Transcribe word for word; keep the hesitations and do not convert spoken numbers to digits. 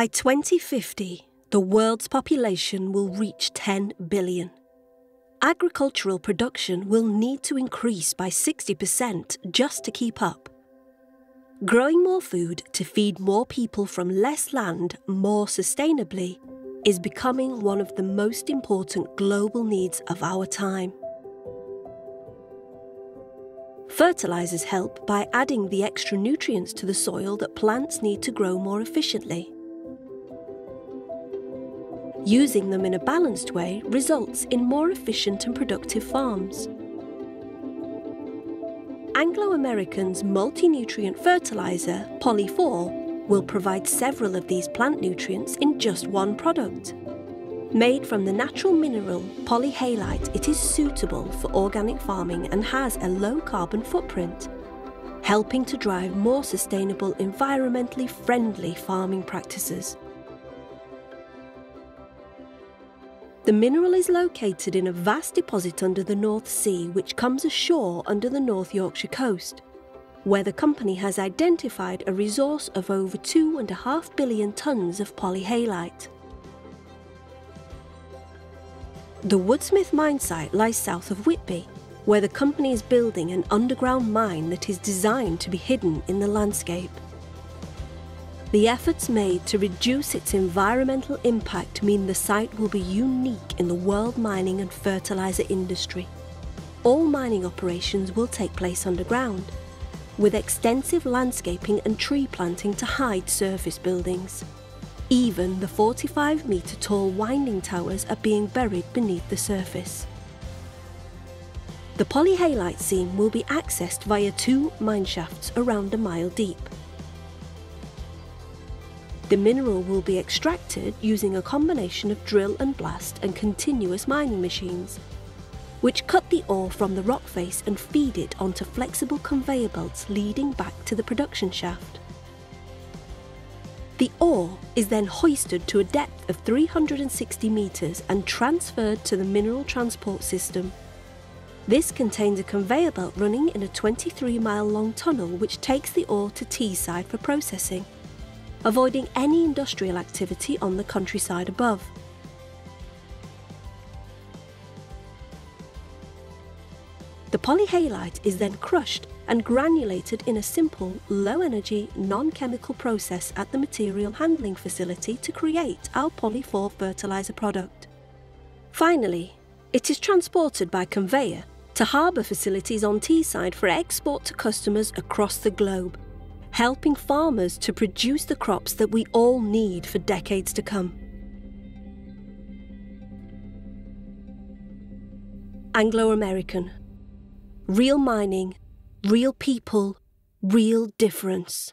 By twenty fifty, the world's population will reach ten billion. Agricultural production will need to increase by sixty percent just to keep up. Growing more food to feed more people from less land more sustainably is becoming one of the most important global needs of our time. Fertilisers help by adding the extra nutrients to the soil that plants need to grow more efficiently. Using them in a balanced way results in more efficient and productive farms. Anglo-American's multi-nutrient fertiliser, Poly four, will provide several of these plant nutrients in just one product. Made from the natural mineral polyhalite, it is suitable for organic farming and has a low carbon footprint, helping to drive more sustainable, environmentally friendly farming practices. The mineral is located in a vast deposit under the North Sea, which comes ashore under the North Yorkshire coast, where the company has identified a resource of over two and a half billion tonnes of polyhalite. The Woodsmith mine site lies south of Whitby, where the company is building an underground mine that is designed to be hidden in the landscape. The efforts made to reduce its environmental impact mean the site will be unique in the world mining and fertiliser industry. All mining operations will take place underground, with extensive landscaping and tree planting to hide surface buildings. Even the forty-five metre tall winding towers are being buried beneath the surface. The polyhalite seam will be accessed via two mine shafts around a mile deep. The mineral will be extracted using a combination of drill and blast and continuous mining machines, which cut the ore from the rock face and feed it onto flexible conveyor belts leading back to the production shaft. The ore is then hoisted to a depth of three hundred sixty metres and transferred to the mineral transport system. This contains a conveyor belt running in a twenty-three mile long tunnel which takes the ore to Teesside for processing, avoiding any industrial activity on the countryside above. The polyhalite is then crushed and granulated in a simple, low-energy, non-chemical process at the material handling facility to create our Poly four fertiliser product. Finally, it is transported by conveyor to harbour facilities on Teesside for export to customers across the globe, helping farmers to produce the crops that we all need for decades to come. Anglo-American. Real mining, real people, real difference.